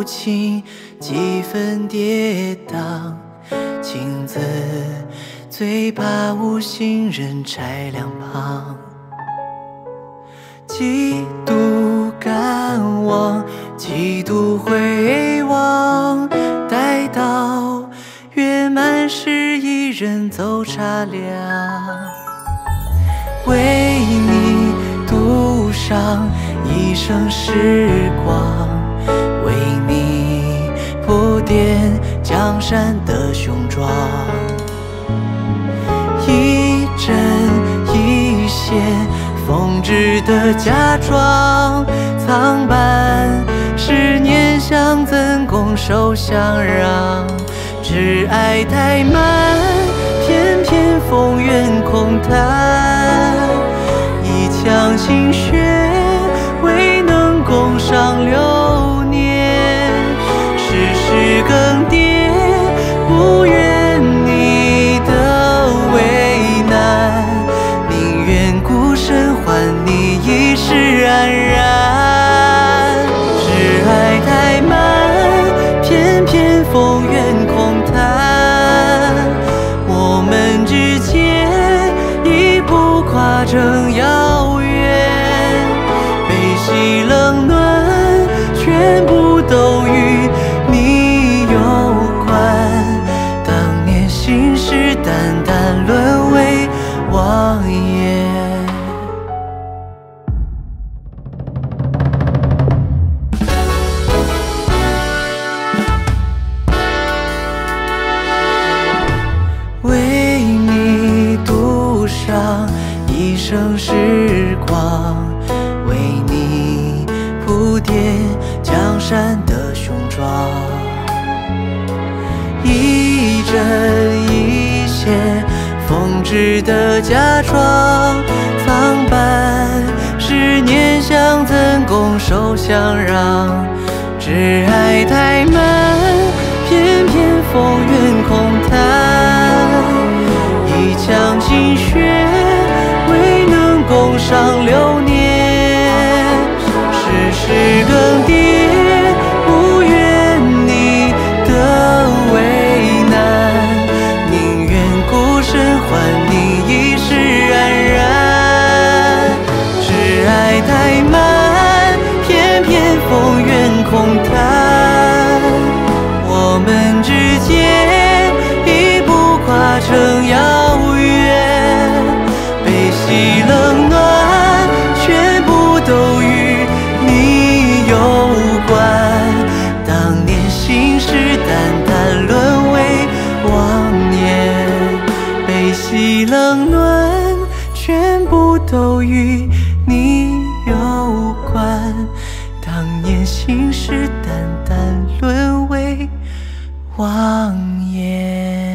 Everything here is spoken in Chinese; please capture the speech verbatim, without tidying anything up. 不清几分跌宕，情字最怕无心人拆两旁。几度敢忘，几度回望，待到月满时，一人走茶凉。为你独赏一生时光，为你铺垫江山的雄壮。一针一线缝制的嫁妆，苍板十年相赠，拱手相让。只爱太慢，偏偏风月空谈。一腔心血，未能共赏流年。世事更迭，不愿你的为难，宁愿孤身换你一世安然。只爱太慢，偏偏风月空谈。我们之间，已不夸张遥远。悲喜冷暖，全部都与你有关。当年信誓旦旦，沦为妄言。为你独赏一生时光，为你铺垫江山的雄壮。一针一线缝制的嫁妆，苍板十年相赠，拱手相让。只爱太慢，偏偏风月空谈。一腔心血，未能共赏流年。世事更迭，不愿你的为难，宁愿孤身换你一世安然。只爱太慢，偏偏风月空谈。我们之间，已不夸张遥远。喜冷暖，全部都与你有关。当年信誓旦旦，沦为妄言。